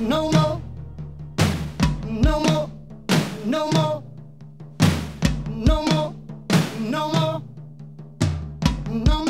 No more, no more, no more, no more, no more, no more.